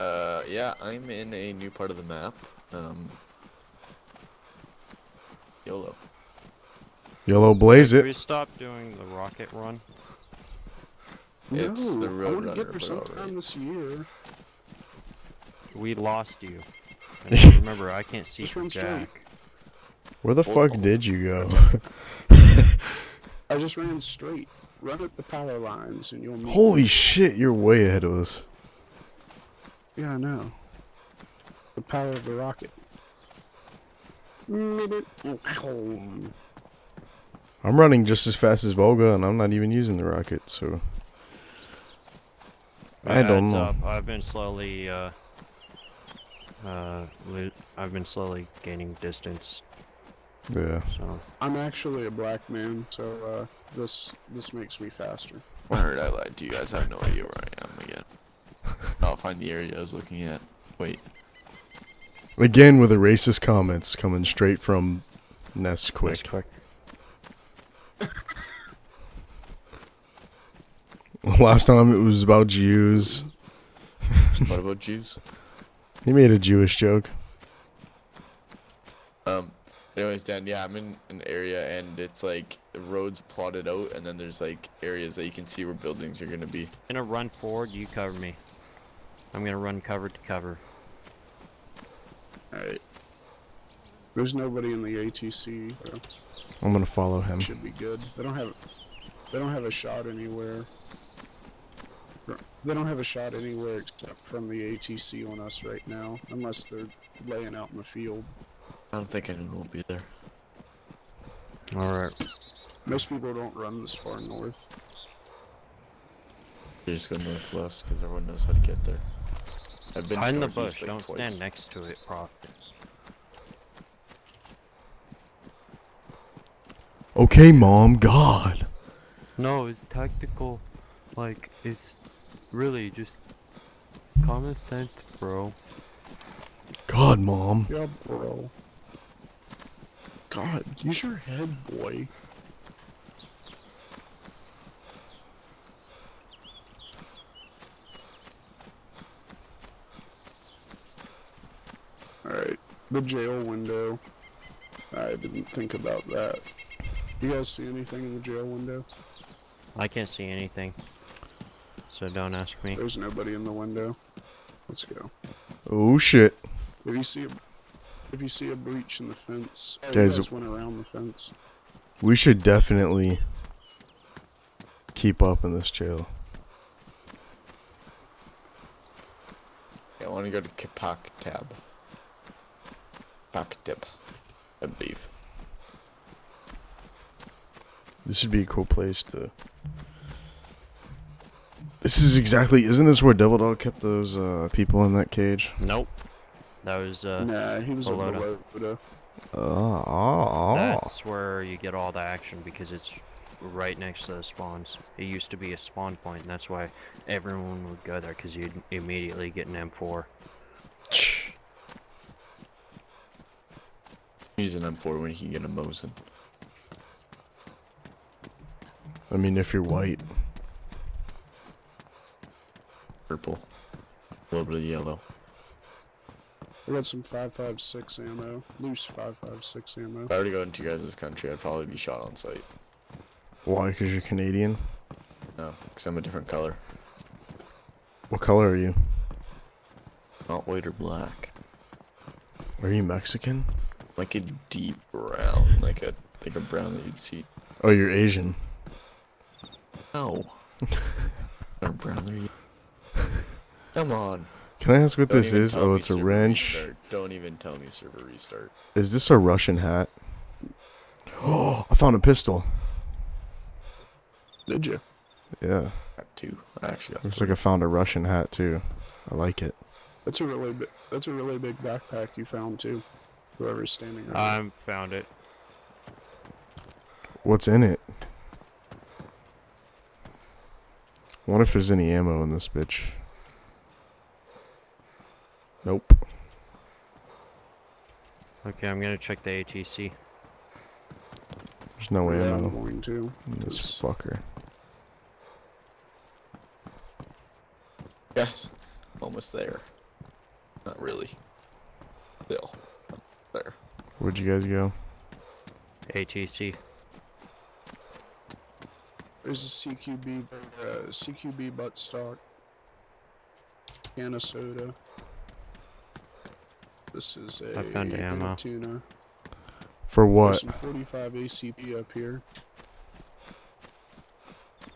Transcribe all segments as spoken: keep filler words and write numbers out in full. Uh, yeah, I'm in a new part of the map. Um, YOLO. YOLO blaze it. Can we stop doing the rocket run? It's no, the road runner, get there sometime this year. We lost you. And remember, I can't see from Jack. Straight. Where the oh, fuck oh. did you go? I just ran straight. Run up the power lines and you'll... Holy them. shit, you're way ahead of us. Yeah, I know. The power of the rocket. I'm running just as fast as Volga, and I'm not even using the rocket, so... I yeah, don't know. Up. I've been slowly, uh... Uh... I've been slowly gaining distance. Yeah. So. I'm actually a black man, so, uh, this, this makes me faster. I heard I lied to you guys. I have no idea where I am again. I'll find the area I was looking at. Wait. Again with the racist comments coming straight from Nesquik. Last time it was about Jews. What about Jews? He made a Jewish joke. Um, anyways, Dan, yeah, I'm in an area and it's like roads plotted out and then there's like areas that you can see where buildings are gonna be. I'm gonna run forward, you cover me. I'm gonna run cover to cover. Alright. There's nobody in the A T C. So I'm gonna follow him. Should be good. They don't have they don't have a shot anywhere. They don't have a shot anywhere except from the A T C on us right now, unless they're laying out in the field. I don't think anyone will be there. Alright. Most people don't run this far north. They just go northwest because everyone knows how to get there. I've been in the bush, like don't twice. stand next to it, Prophet. Okay, Mom, God! No, it's tactical. Like, it's really just common sense, bro. God, Mom. Yeah, bro. God, use your head, boy. Alright, the jail window. I didn't think about that. You guys see anything in the jail window? I can't see anything. So don't ask me. There's nobody in the window. Let's go. Oh shit. If you see a, if you see a breach in the fence, oh, guys, you guys went around the fence. We should definitely keep up in this jail. Yeah, I want to go to Kapok Tab. Kapok Tab, I believe. This should be a cool place to... This is exactly... Isn't this where Devil Dog kept those uh, people in that cage? Nope. That was... Uh, nah, he was Volga. Volga. Uh, oh, oh. That's where you get all the action because it's right next to the spawns. It used to be a spawn point, and that's why everyone would go there because you'd immediately get an M four. Use an M four when you can get a Mosin. I mean, if you're white. Purple. A little bit of yellow. I got some five five six ammo. Loose five five six ammo. If I were to go into you guys' country, I'd probably be shot on sight. Why? Because you're Canadian? No, because I'm a different color. What color are you? Not white or black. Are you Mexican? Like a deep brown. Like a, like a brown that you'd see. Oh, you're Asian. No. Our brother. Come on. Can I ask what Don't this is? Oh, it's a wrench. Restart. Don't even tell me server restart. Is this a Russian hat? Oh, I found a pistol. Did you? Yeah. I have two. I actually got Looks three. like I found a Russian hat too. I like it. That's a really big. That's a really big backpack you found too. Whoever's standing. I um, found it. What's in it? I wonder if there's any ammo in this bitch. Nope. Okay, I'm gonna check the A T C. There's no yeah, ammo I'm going to. in this fucker. Yes, almost there. Not really. Still. There. Where'd you guys go? A T C. There's a C Q B, uh, C Q B buttstock. Can of soda. This is a, I found a ammo. Tuna. For what? There's some forty-five A C P up here.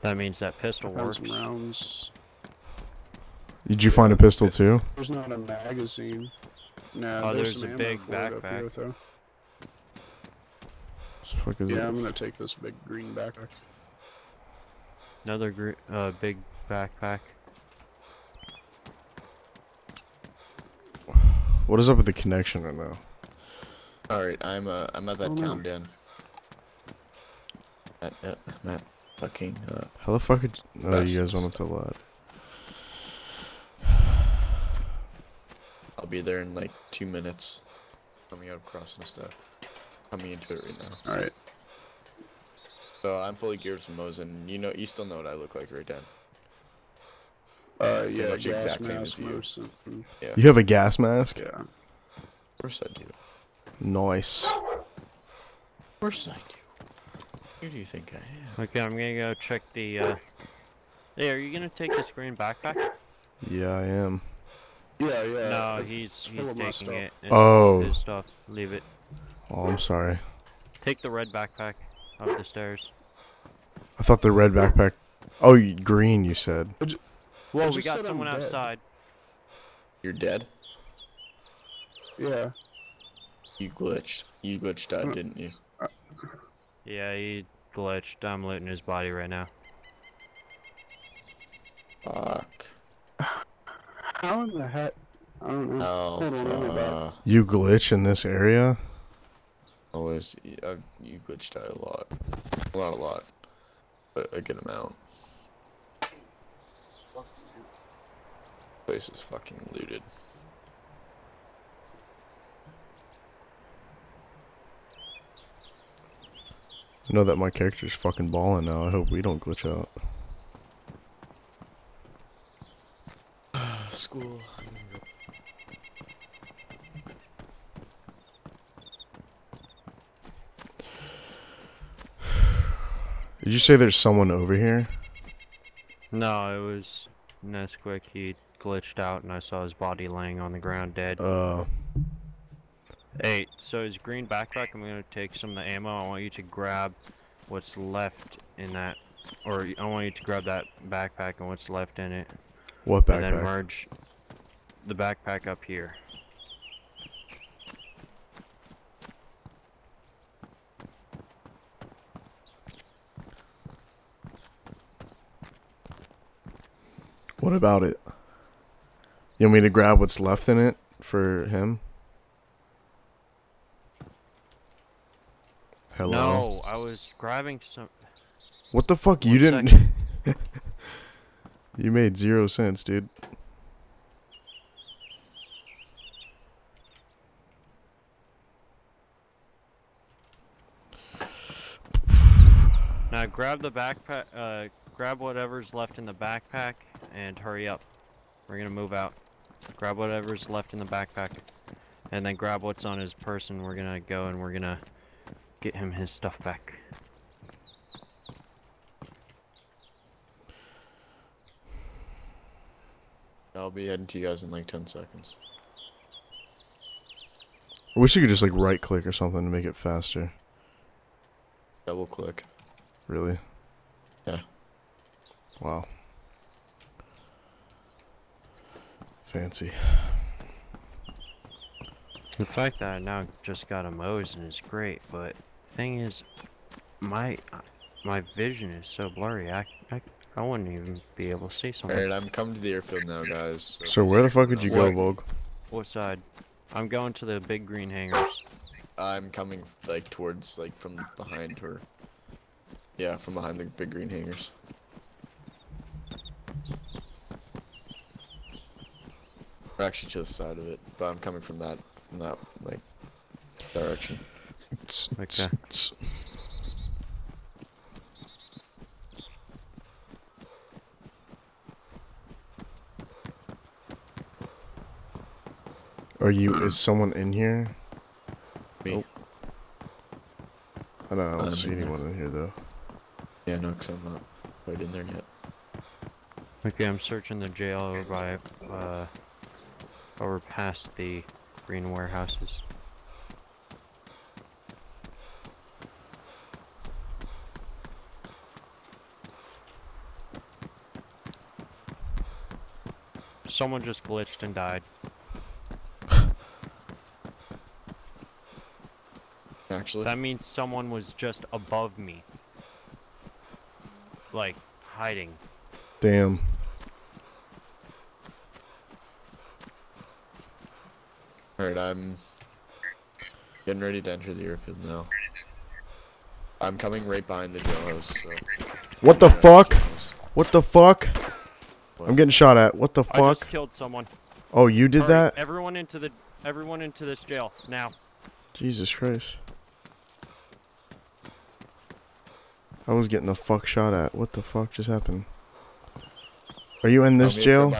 That means that pistol works. Rounds. Did you find a pistol too? There's not a magazine. No, oh, there's, there's a big backpack. Here, what the fuck is yeah, it? I'm gonna take this big green backpack. Another gr uh, big backpack. What is up with the connection right now? All right, I'm uh, I'm at that oh, town den. I'm at, at, I'm at fucking. Uh, How the fuck? Did you, oh, you guys went up to lot. I'll be there in like two minutes. Coming out of crossing stuff. Coming into it right now. All right. So I'm fully geared for Mosin. You know, you still know what I look like, right, Dan? Uh, yeah, much exact same as you. Yeah. You have a gas mask? Yeah. Of course I do. Nice. Of course I do. Who do you think I am? Okay, I'm gonna go check the, uh... Hey, are you gonna take this green backpack? Yeah, I am. Yeah, yeah. No, he's, he's taking it. Oh. His stuff. Leave it. Oh, I'm sorry. Take the red backpack up the stairs. I thought the red backpack... Oh, you, green, you said. Well, we got someone outside. You're dead? Yeah. You glitched. You glitched out, didn't you? Yeah, he glitched. I'm looting his body right now. Fuck. How in the heck? I don't know. Oh, I don't know uh, you glitch in this area? Always. I've, you glitched out a lot. Not a lot. But a good amount. Place is fucking looted. I know that my character's fucking balling now. I hope we don't glitch out. School. Did you say there's someone over here? No, it was Nesquik. He glitched out and I saw his body laying on the ground dead. Oh. Uh. Hey, so his green backpack, I'm going to take some of the ammo. I want you to grab what's left in that, or I want you to grab that backpack and what's left in it. What backpack? And then merge the backpack up here. What about it? You want me to grab what's left in it for him? Hello? No, I was grabbing some... What the fuck? One you didn't... You made zero sense, dude. Now grab the backpack... Uh, grab whatever's left in the backpack and hurry up. We're gonna move out. Grab whatever's left in the backpack. And then grab what's on his person. We're gonna go and we're gonna... get him his stuff back. I'll be heading to you guys in like ten seconds. I wish you could just like right click or something to make it faster. Double click. Really? Yeah. Wow. Fancy. The fact that I now just got a Mosin is great, but thing is, my my vision is so blurry, I, I, I wouldn't even be able to see something. Alright, I'm coming to the airfield now, guys. So, so where the fuck would you go, Volga? What side? I'm going to the big green hangars. I'm coming, like, towards, like, from behind her. Yeah, from behind the big green hangars. We're actually to the side of it, but I'm coming from that, from that, like, direction. Okay. Are you, is someone in here? Me. Oh. I don't, I don't see anyone in here though. Yeah, no, because I'm not quite in there yet. Okay, I'm searching the jail over by, uh, over past the green warehouses. Someone just glitched and died. Actually, that means someone was just above me, like hiding. Damn. All right, I'm getting ready to enter the airfield now. I'm coming right behind the jailhouse. So what the fuck? What the fuck? What? I'm getting shot at. What the fuck? I just killed someone. Oh, you did Sorry. that? Everyone into the, everyone into this jail now. Jesus Christ. I was getting the fuck shot at. What the fuck just happened? Are you in this jail?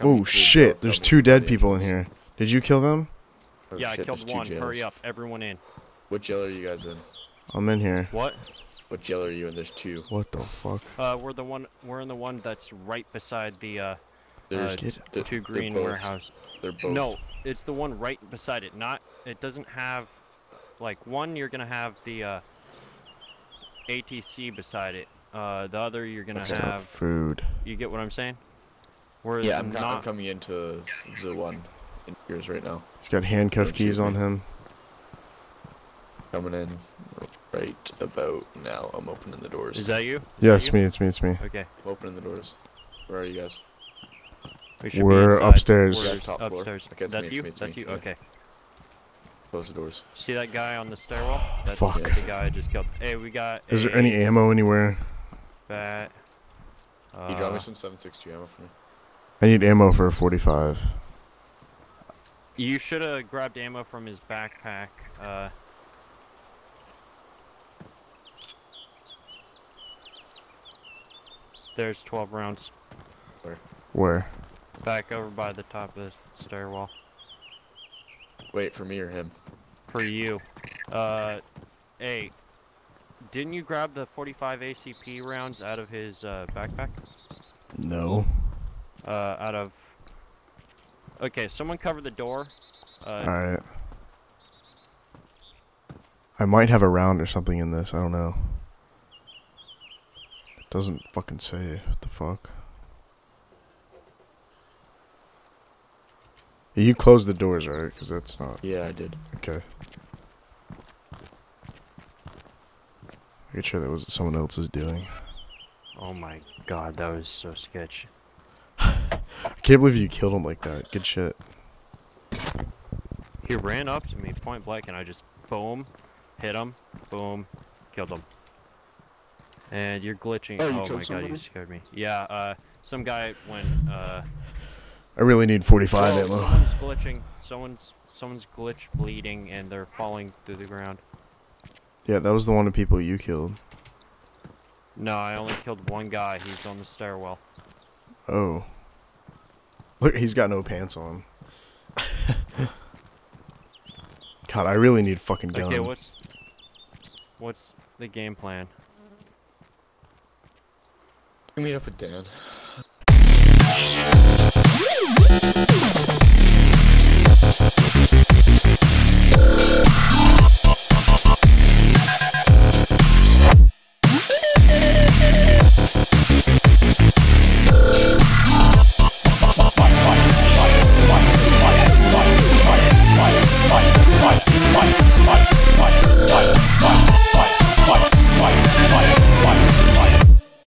Oh shit! There's two dead people in here. Did you kill them? Oh, yeah, shit, I killed one. Hurry up, everyone in. What jail are you guys in? I'm in here. What? What jail are you in? There's two. What the fuck? Uh, we're the one. We're in the one that's right beside the uh, There's uh the two green warehouse. They're both. No, it's the one right beside it. Not. It doesn't have, like, one. You're gonna have the uh, A T C beside it. Uh, the other you're gonna okay. have food. You get what I'm saying? Whereas yeah, I'm not I'm coming into the one in yours right now. He's got handcuff keys on him. Coming in right about now. I'm opening the doors. Is that you? Is yes, that you? me. It's me. It's me. Okay. I'm opening the doors. Where are you guys? We We're upstairs. We're top upstairs. Okay, That's me, you. Me, That's me. you. Okay. Close the doors. See that guy on the stairwell? That's Fuck. the guy I just killed. Hey, we got. Is there any ammo anywhere? That. Uh, you drop me some seven sixty-two ammo for me. I need ammo for a forty-five. You should have grabbed ammo from his backpack. Uh, there's twelve rounds. Where? Where? Back over by the top of the stairwell. Wait, for me or him? For you. Uh, hey. Didn't you grab the forty-five A C P rounds out of his uh, backpack? No. Uh, out of... Okay, someone cover the door. Uh, Alright. I might have a round or something in this, I don't know. It doesn't fucking say. What the fuck? You closed the doors, right? Because that's not... Yeah, I did. Okay. Pretty sure that was someone else's doing. Oh my god, that was so sketchy. I can't believe you killed him like that. Good shit. He ran up to me point blank and I just boom, hit him, boom, killed him. And you're glitching. Oh, you oh my somebody? god, you scared me. Yeah, uh, some guy went, uh... I really need forty-five ammo. Oh, someone's glitching. Someone's, someone's glitch bleeding and they're falling through the ground. Yeah, that was the one of people you killed. No, I only killed one guy. He's on the stairwell. Oh. Look, he's got no pants on. God, I really need a fucking gun. Okay, what's... What's the game plan? We meet up with Dan.